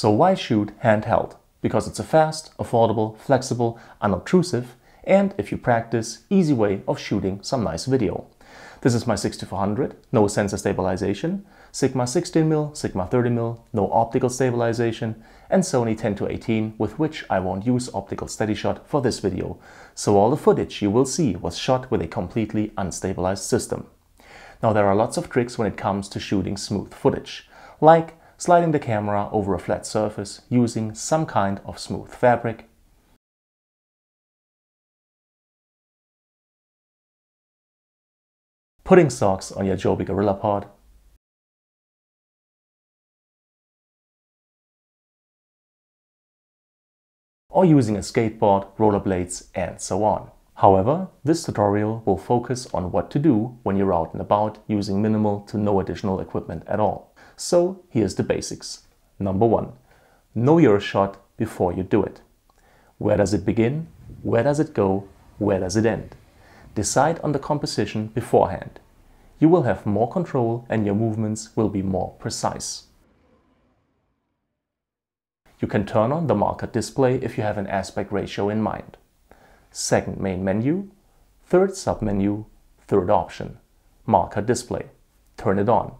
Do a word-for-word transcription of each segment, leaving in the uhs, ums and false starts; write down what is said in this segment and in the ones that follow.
So why shoot handheld? Because it's a fast, affordable, flexible, unobtrusive, and if you practice, easy way of shooting some nice video. This is my sixty-four hundred, no sensor stabilization, Sigma sixteen millimeter, Sigma thirty millimeter, no optical stabilization, and Sony ten to eighteen, with which I won't use optical steady shot for this video, so all the footage you will see was shot with a completely unstabilized system. Now there are lots of tricks when it comes to shooting smooth footage, like sliding the camera over a flat surface using some kind of smooth fabric, putting socks on your Joby Gorilla Pod, or using a skateboard, rollerblades, and so on. However, this tutorial will focus on what to do when you're out and about using minimal to no additional equipment at all. So here's the basics. Number one, know your shot before you do it. Where does it begin? Where does it go? Where does it end? Decide on the composition beforehand. You will have more control and your movements will be more precise. You can turn on the marker display if you have an aspect ratio in mind. Second main menu, third submenu, third option, marker display. Turn it on.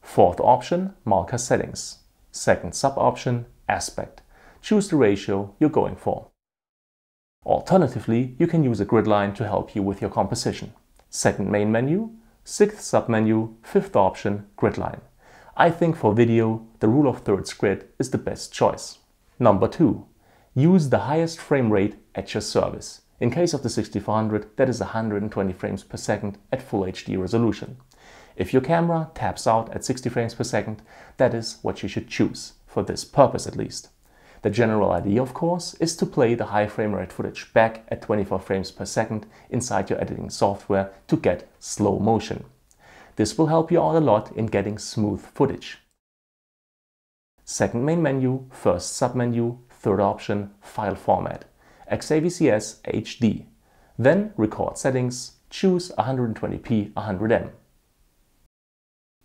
Fourth option, marker settings. Second sub-option, aspect. Choose the ratio you're going for. Alternatively, you can use a grid line to help you with your composition. Second main menu, sixth submenu, fifth option, grid line. I think for video, the rule of thirds grid is the best choice. Number two, use the highest frame rate at your service. In case of the sixty-four hundred, that is one hundred twenty frames per second at full H D resolution. If your camera taps out at sixty frames per second, that is what you should choose, for this purpose at least. The general idea, of course, is to play the high frame rate footage back at twenty-four frames per second inside your editing software to get slow motion. This will help you out a lot in getting smooth footage. Second main menu, first submenu, third option, file format, X A V C S H D. Then record settings, choose one twenty P one hundred M.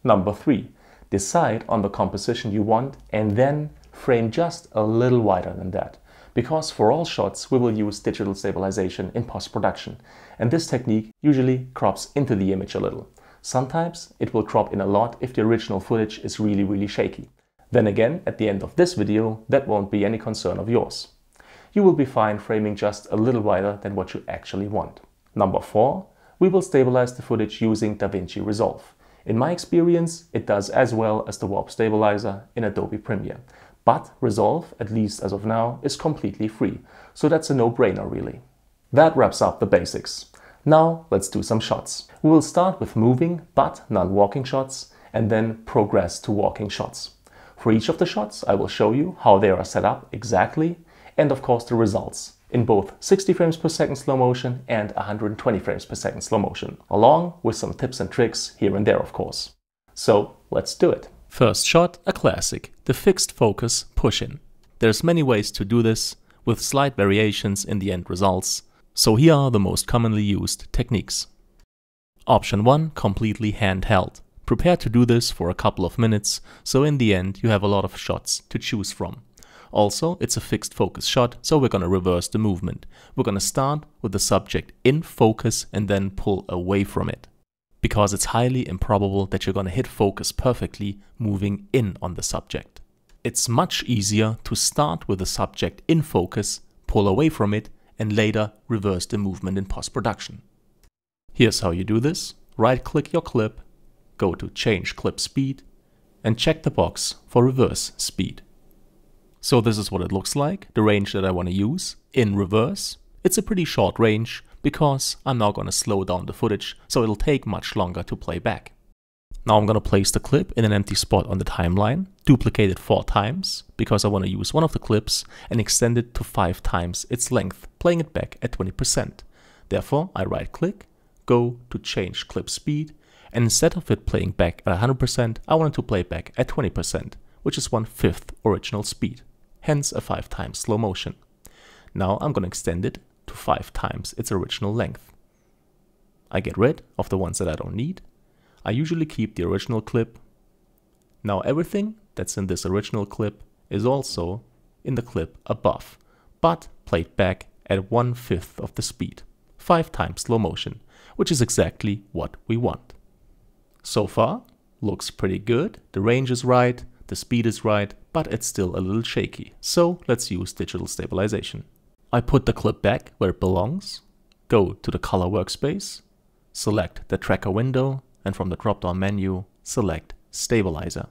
Number three, decide on the composition you want and then frame just a little wider than that, because for all shots we will use digital stabilization in post-production, and this technique usually crops into the image a little. Sometimes it will crop in a lot if the original footage is really really shaky. Then again, at the end of this video, that won't be any concern of yours. You will be fine framing just a little wider than what you actually want. Number four, we will stabilize the footage using DaVinci Resolve. In my experience, it does as well as the warp stabilizer in Adobe Premiere. But Resolve, at least as of now, is completely free, so that's a no-brainer really. That wraps up the basics. Now let's do some shots. We will start with moving but non-walking shots and then progress to walking shots. For each of the shots I will show you how they are set up exactly and of course the results in both sixty frames per second slow motion and one hundred twenty frames per second slow motion, along with some tips and tricks here and there of course. So let's do it. First shot, a classic, the fixed focus push-in. There's many ways to do this, with slight variations in the end results, so here are the most commonly used techniques. Option one, completely handheld. Prepare to do this for a couple of minutes, so in the end you have a lot of shots to choose from. Also, it's a fixed focus shot, so we're gonna reverse the movement. We're gonna start with the subject in focus and then pull away from it, because it's highly improbable that you're gonna hit focus perfectly moving in on the subject. It's much easier to start with the subject in focus, pull away from it, and later reverse the movement in post-production. Here's how you do this. Right-click your clip, go to Change Clip Speed, and check the box for Reverse Speed. So this is what it looks like, the range that I wanna use, in reverse. It's a pretty short range, because I'm now going to slow down the footage, so it'll take much longer to play back. Now I'm going to place the clip in an empty spot on the timeline, duplicate it four times, because I want to use one of the clips, and extend it to five times its length, playing it back at twenty percent. Therefore, I right-click, go to Change Clip Speed, and instead of it playing back at one hundred percent, I want it to play back at twenty percent, which is one-fifth original speed, hence a five times slow motion. Now I'm going to extend it to five times its original length. I get rid of the ones that I don't need. I usually keep the original clip. Now everything that's in this original clip is also in the clip above, but played back at one fifth of the speed, five times slow motion, which is exactly what we want. So far, looks pretty good, the range is right, the speed is right, but it's still a little shaky, so let's use digital stabilization. I put the clip back where it belongs, go to the color workspace, select the tracker window, and from the drop-down menu, select stabilizer.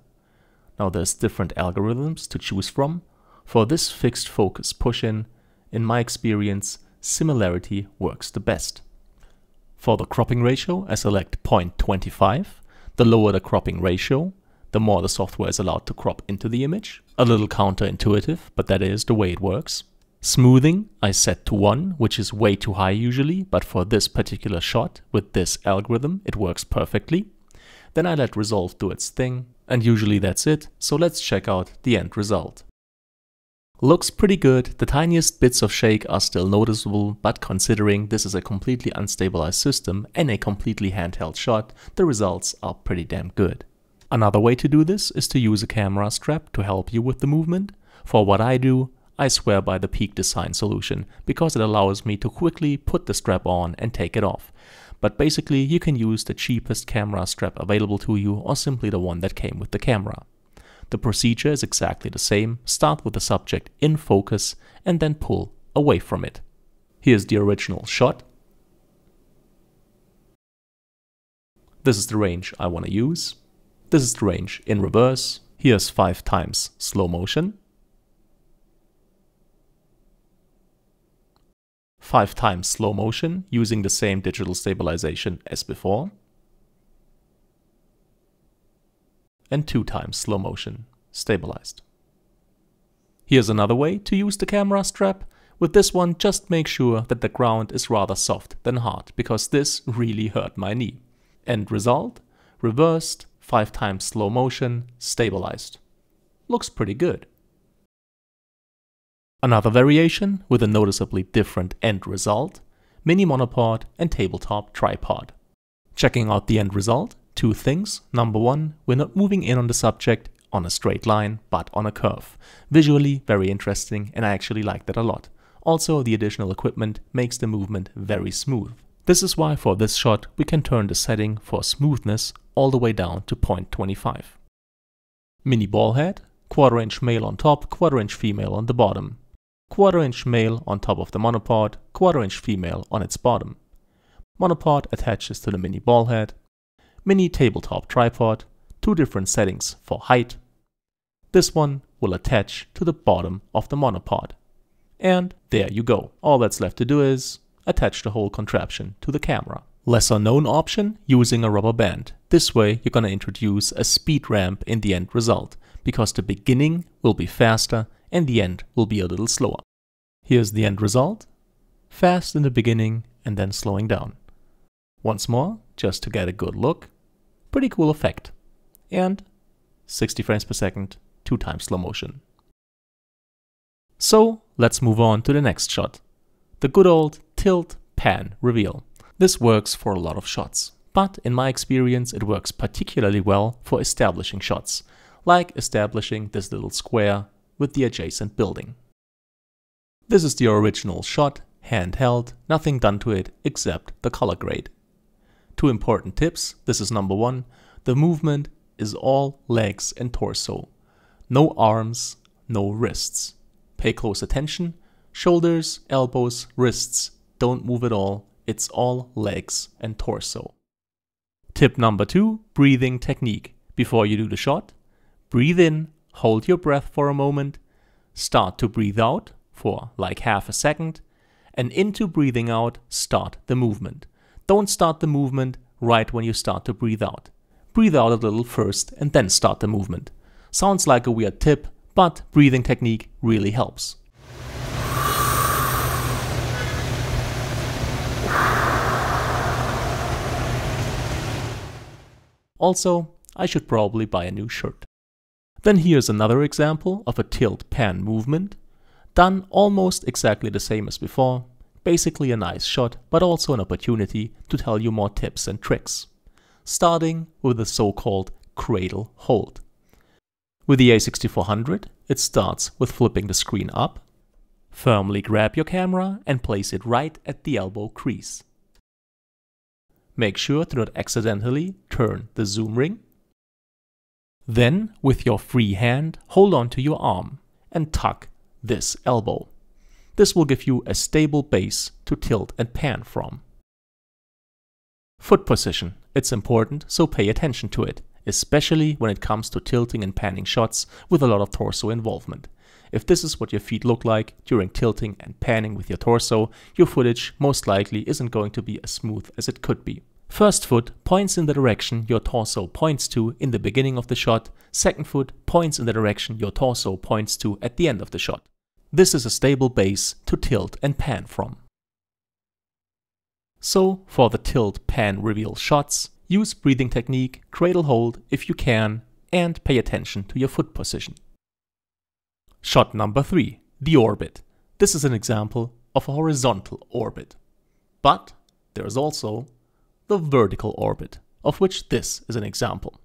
Now there's different algorithms to choose from. For this fixed focus push-in, in my experience, similarity works the best. For the cropping ratio, I select zero point two five. The lower the cropping ratio, the more the software is allowed to crop into the image. A little counterintuitive, but that is the way it works. Smoothing, I set to one, which is way too high usually, but for this particular shot, with this algorithm, it works perfectly. Then I let Resolve do its thing, and usually that's it, so let's check out the end result. Looks pretty good, the tiniest bits of shake are still noticeable, but considering this is a completely unstabilized system and a completely handheld shot, the results are pretty damn good. Another way to do this is to use a camera strap to help you with the movement. For what I do, I swear by the Peak Design solution, because it allows me to quickly put the strap on and take it off. But basically you can use the cheapest camera strap available to you or simply the one that came with the camera. The procedure is exactly the same, start with the subject in focus and then pull away from it. Here's the original shot. This is the range I want to use. This is the range in reverse. Here's five times slow motion. Five times slow motion using the same digital stabilization as before. And two times slow motion, stabilized. Here's another way to use the camera strap. With this one, just make sure that the ground is rather soft than hard, because this really hurt my knee. End result, reversed, five times slow motion, stabilized. Looks pretty good. Another variation with a noticeably different end result, mini monopod and tabletop tripod. Checking out the end result, two things. Number one, we're not moving in on the subject on a straight line, but on a curve. Visually, very interesting, and I actually like that a lot. Also, the additional equipment makes the movement very smooth. This is why for this shot, we can turn the setting for smoothness all the way down to zero point two five. Mini ball head, quarter inch male on top, quarter inch female on the bottom. Quarter inch male on top of the monopod, quarter inch female on its bottom. Monopod attaches to the mini ball head. Mini tabletop tripod, two different settings for height. This one will attach to the bottom of the monopod. And there you go. All that's left to do is attach the whole contraption to the camera. Lesser known option, using a rubber band. This way you're gonna introduce a speed ramp in the end result, because the beginning will be faster and the end will be a little slower. Here's the end result. Fast in the beginning and then slowing down. Once more, just to get a good look. Pretty cool effect. And sixty frames per second, two times slow motion. So let's move on to the next shot. The good old tilt, pan, reveal. This works for a lot of shots, but in my experience it works particularly well for establishing shots, like establishing this little square with the adjacent building. This is the original shot, handheld, nothing done to it except the color grade. Two important tips, this is number one, the movement is all legs and torso. No arms, no wrists. Pay close attention, shoulders, elbows, wrists, don't move at all, it's all legs and torso. Tip number two, breathing technique. Before you do the shot, breathe in, hold your breath for a moment, start to breathe out for like half a second, and into breathing out, start the movement. Don't start the movement right when you start to breathe out. Breathe out a little first and then start the movement. Sounds like a weird tip, but breathing technique really helps. Also, I should probably buy a new shirt. Then here's another example of a tilt-pan movement, done almost exactly the same as before. Basically a nice shot, but also an opportunity to tell you more tips and tricks. Starting with the so-called cradle hold. With the A sixty-four hundred, it starts with flipping the screen up. Firmly grab your camera and place it right at the elbow crease. Make sure to not accidentally turn the zoom ring. Then, with your free hand, hold on to your arm and tuck this elbow. This will give you a stable base to tilt and pan from. Foot position. It's important, so pay attention to it, especially when it comes to tilting and panning shots with a lot of torso involvement. If this is what your feet look like during tilting and panning with your torso, your footage most likely isn't going to be as smooth as it could be. First foot points in the direction your torso points to in the beginning of the shot. Second foot points in the direction your torso points to at the end of the shot. This is a stable base to tilt and pan from. So, for the tilt pan reveal shots, use breathing technique, cradle hold if you can, and pay attention to your foot position. Shot number three, the orbit. This is an example of a horizontal orbit. But there is also the vertical orbit, of which this is an example.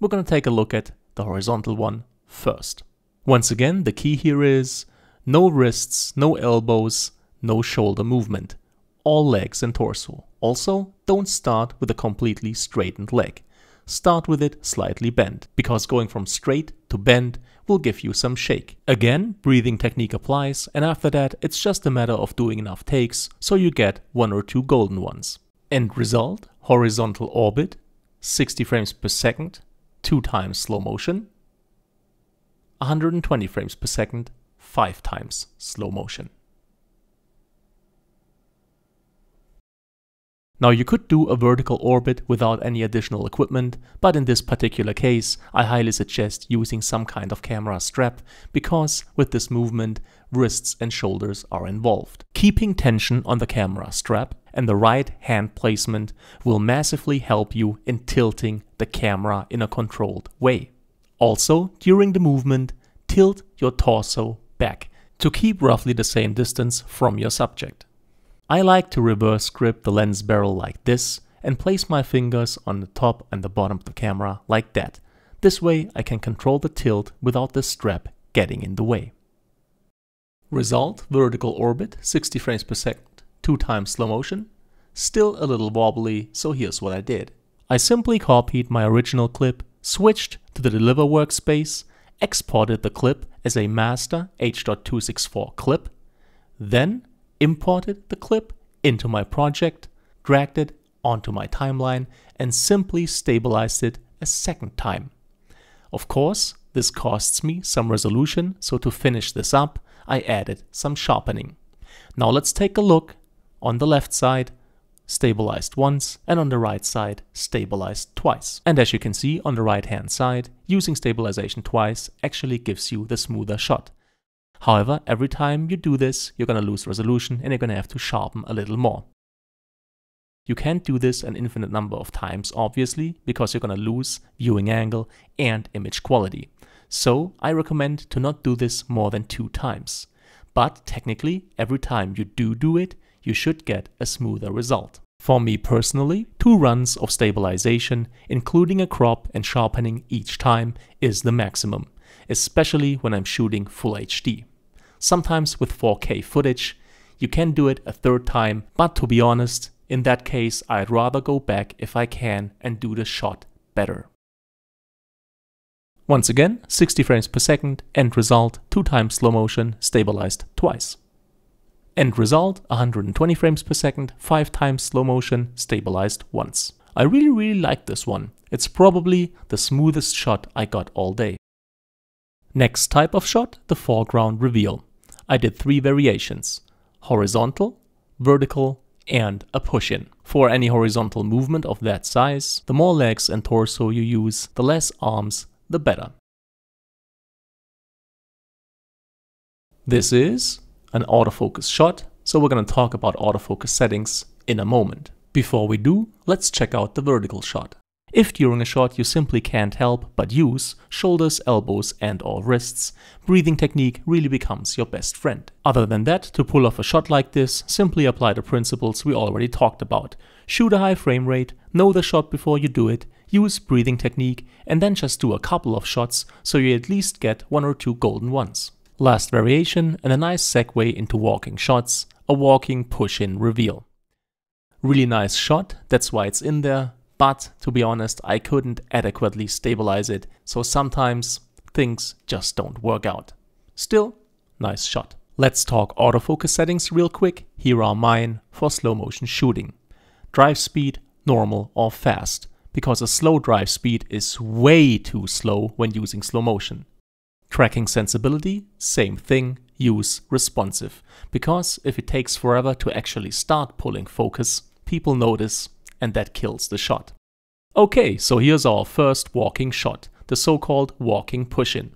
We're going to take a look at the horizontal one first. Once again, the key here is no wrists, no elbows, no shoulder movement. All legs and torso. Also, don't start with a completely straightened leg. Start with it slightly bent, because going from straight to bent will give you some shake. Again, breathing technique applies, and after that it's just a matter of doing enough takes so you get one or two golden ones. End result, horizontal orbit, sixty frames per second, two times slow motion, one hundred twenty frames per second, five times slow motion. Now you could do a vertical orbit without any additional equipment, but in this particular case I highly suggest using some kind of camera strap, because with this movement wrists and shoulders are involved. Keeping tension on the camera strap and the right hand placement will massively help you in tilting the camera in a controlled way. Also, during the movement, tilt your torso back to keep roughly the same distance from your subject. I like to reverse grip the lens barrel like this and place my fingers on the top and the bottom of the camera like that. This way I can control the tilt without the strap getting in the way. Result, vertical orbit, sixty frames per second, two times slow motion. Still a little wobbly, so here's what I did. I simply copied my original clip, switched to the Deliver workspace, exported the clip as a master H dot two sixty-four clip, then imported the clip into my project, dragged it onto my timeline, and simply stabilized it a second time. Of course, this costs me some resolution, so to finish this up, I added some sharpening. Now let's take a look. On the left side, stabilized once, and on the right side, stabilized twice. And as you can see, on the right hand side, using stabilization twice actually gives you the smoother shot. However, every time you do this, you're going to lose resolution and you're going to have to sharpen a little more. You can't do this an infinite number of times, obviously, because you're going to lose viewing angle and image quality. So I recommend to not do this more than two times. But technically, every time you do do it, you should get a smoother result. For me personally, two runs of stabilization, including a crop and sharpening each time, is the maximum, especially when I'm shooting full H D. Sometimes with four K footage, you can do it a third time, but to be honest, in that case, I'd rather go back if I can and do the shot better. Once again, sixty frames per second, end result, two times slow motion, stabilized twice. End result, one hundred twenty frames per second, five times slow motion, stabilized once. I really, really like this one. It's probably the smoothest shot I got all day. Next type of shot, the foreground reveal. I did three variations, horizontal, vertical, and a push-in. For any horizontal movement of that size, the more legs and torso you use, the less arms, the better. This is an autofocus shot, so we're going to talk about autofocus settings in a moment. Before we do, let's check out the vertical shot. If during a shot you simply can't help but use shoulders, elbows and or wrists, breathing technique really becomes your best friend. Other than that, to pull off a shot like this, simply apply the principles we already talked about. Shoot a high frame rate, know the shot before you do it, use breathing technique, and then just do a couple of shots so you at least get one or two golden ones. Last variation and a nice segue into walking shots, a walking push-in reveal. Really nice shot, that's why it's in there, but to be honest I couldn't adequately stabilize it, so sometimes things just don't work out. Still, nice shot. Let's talk autofocus settings real quick. Here are mine for slow motion shooting. Drive speed, normal or fast, because a slow drive speed is way too slow when using slow motion. Tracking sensibility, same thing, use responsive, because if it takes forever to actually start pulling focus, people notice and that kills the shot. Okay, so here's our first walking shot, the so-called walking push-in.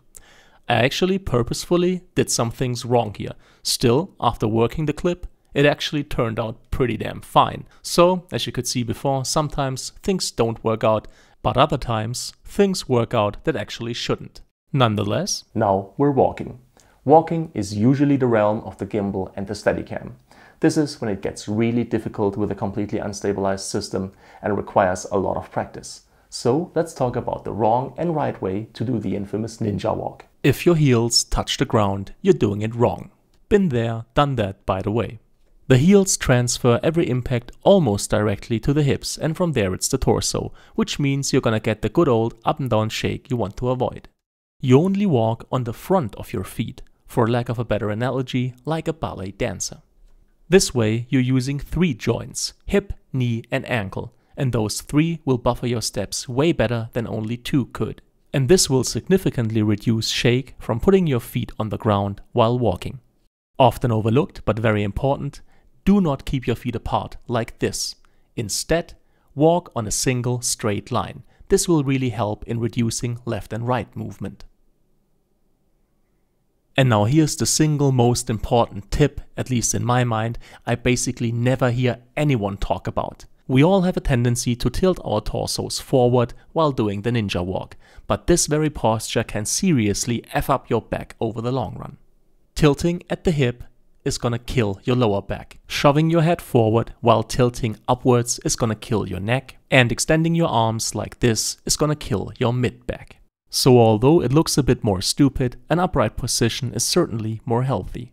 I actually purposefully did some things wrong here. Still, after working the clip, it actually turned out pretty damn fine. So, as you could see before, sometimes things don't work out, but other times things work out that actually shouldn't. Nonetheless, now we're walking. Walking is usually the realm of the gimbal and the Steadicam. This is when it gets really difficult with a completely unstabilized system and requires a lot of practice. So let's talk about the wrong and right way to do the infamous ninja walk. If your heels touch the ground, you're doing it wrong. Been there, done that, by the way. The heels transfer every impact almost directly to the hips, and from there it's the torso, which means you're gonna get the good old up and down shake you want to avoid. You only walk on the front of your feet, for lack of a better analogy, like a ballet dancer. This way you're using three joints, hip, knee and ankle, and those three will buffer your steps way better than only two could. And this will significantly reduce shake from putting your feet on the ground while walking. Often overlooked, but very important, do not keep your feet apart like this. Instead, walk on a single straight line. This will really help in reducing left and right movement. And now here's the single most important tip, at least in my mind, I basically never hear anyone talk about. We all have a tendency to tilt our torsos forward while doing the ninja walk, but this very posture can seriously F up your back over the long run. Tilting at the hip is gonna kill your lower back, shoving your head forward while tilting upwards is gonna kill your neck, and extending your arms like this is gonna kill your mid-back. So although it looks a bit more stupid, an upright position is certainly more healthy.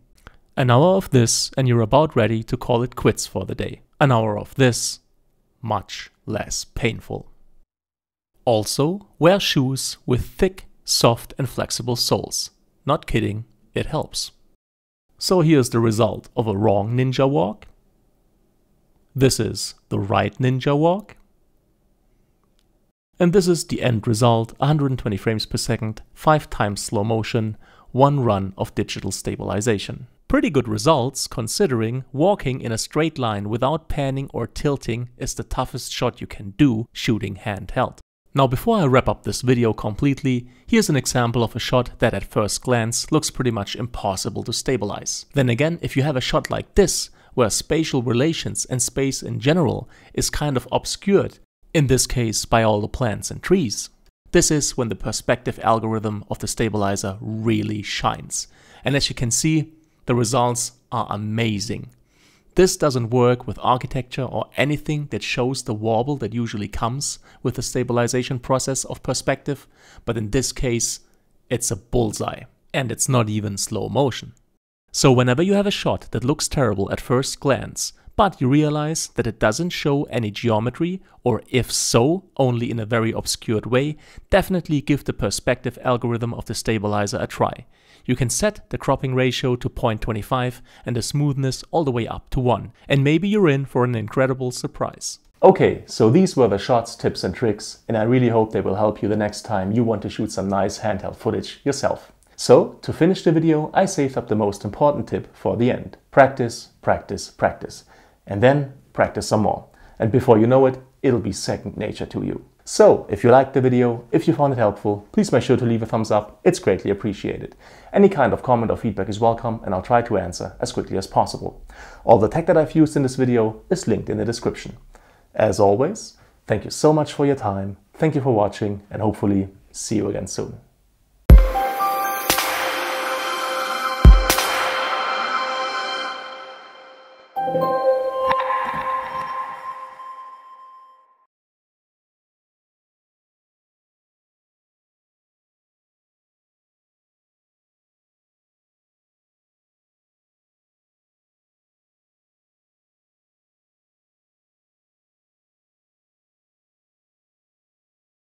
An hour of this and you're about ready to call it quits for the day. An hour of this, much less painful. Also, wear shoes with thick, soft and flexible soles. Not kidding, it helps. So here's the result of a wrong ninja walk. This is the right ninja walk. And this is the end result, one hundred twenty frames per second, five times slow motion, one run of digital stabilization. Pretty good results, considering walking in a straight line without panning or tilting is the toughest shot you can do shooting handheld. Now before I wrap up this video completely, here's an example of a shot that at first glance looks pretty much impossible to stabilize. Then again, if you have a shot like this, where spatial relations and space in general is kind of obscured, in this case by all the plants and trees, this is when the perspective algorithm of the stabilizer really shines. And as you can see, the results are amazing. This doesn't work with architecture or anything that shows the wobble that usually comes with the stabilization process of perspective, but in this case, it's a bullseye. And it's not even slow motion. So whenever you have a shot that looks terrible at first glance, but you realize that it doesn't show any geometry, or if so, only in a very obscured way, definitely give the perspective algorithm of the stabilizer a try. You can set the cropping ratio to zero point two five and the smoothness all the way up to one, and maybe you're in for an incredible surprise. Okay, so these were the shots, tips and tricks, and I really hope they will help you the next time you want to shoot some nice handheld footage yourself. So, to finish the video, I saved up the most important tip for the end. Practice, practice, practice. And then practice some more. And before you know it, it'll be second nature to you. So, if you liked the video, if you found it helpful, please make sure to leave a thumbs up, it's greatly appreciated. Any kind of comment or feedback is welcome and I'll try to answer as quickly as possible. All the tech that I've used in this video is linked in the description. As always, thank you so much for your time, thank you for watching, and hopefully see you again soon.